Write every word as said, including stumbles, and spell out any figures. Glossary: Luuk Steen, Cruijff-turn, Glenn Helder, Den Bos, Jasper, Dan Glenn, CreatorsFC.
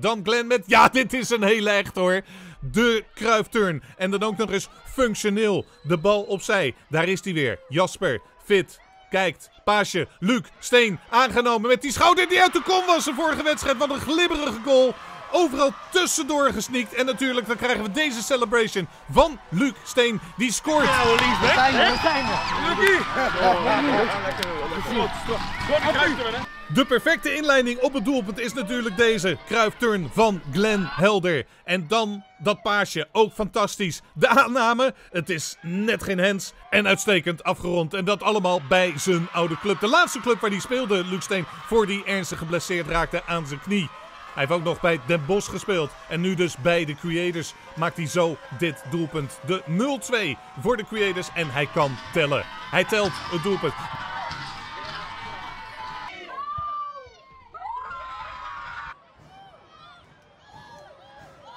Dan Glenn met... Ja, dit is een hele echt hoor. De Cruijff-turn. En dan ook nog eens functioneel. De bal opzij. Daar is hij weer. Jasper. Fit. Kijkt. Paasje. Luuk Steen. Aangenomen met die schouder die uit de kom was de vorige wedstrijd. Wat een glibberige goal. Overal tussendoor gesneakt. En natuurlijk dan krijgen we deze celebration van Luuk Steen. Die scoort. Ja, lief, hè? Zijn we, zijn we. Luukie. Lekker. De perfecte inleiding op het doelpunt is natuurlijk deze Cruijff-turn van Glenn Helder. En dan dat paasje, ook fantastisch. De aanname, het is net geen hands en uitstekend afgerond. En dat allemaal bij zijn oude club. De laatste club waar hij speelde, Luuk Steen, voor die ernstig geblesseerd raakte aan zijn knie. Hij heeft ook nog bij Den Bos gespeeld. En nu dus bij de Creators maakt hij zo dit doelpunt. De nul twee voor de Creators en hij kan tellen. Hij telt het doelpunt.